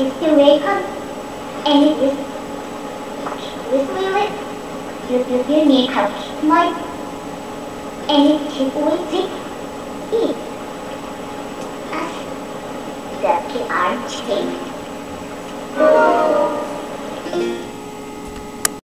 kiss your makeup, and you just kiss your lips, you kiss your makeup, kiss my, and you kiss away